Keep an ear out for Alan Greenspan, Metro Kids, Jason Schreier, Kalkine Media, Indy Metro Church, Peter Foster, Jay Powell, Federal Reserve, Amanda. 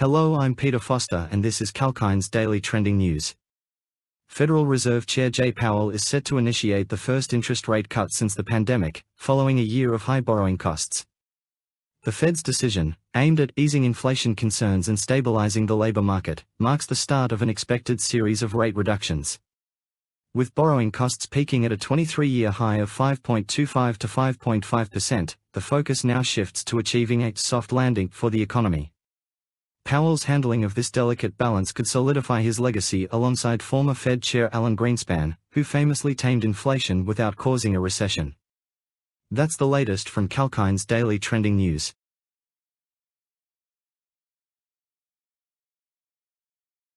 Hello, I'm Peter Foster and this is Kalkine's Daily Trending News. Federal Reserve Chair Jay Powell is set to initiate the first interest rate cut since the pandemic, following a year of high borrowing costs. The Fed's decision, aimed at easing inflation concerns and stabilizing the labor market, marks the start of an expected series of rate reductions. With borrowing costs peaking at a 23-year high of 5.25 to 5.5%, the focus now shifts to achieving a soft landing for the economy. Powell's handling of this delicate balance could solidify his legacy alongside former Fed Chair Alan Greenspan, who famously tamed inflation without causing a recession. That's the latest from Kalkine's Daily Trending News.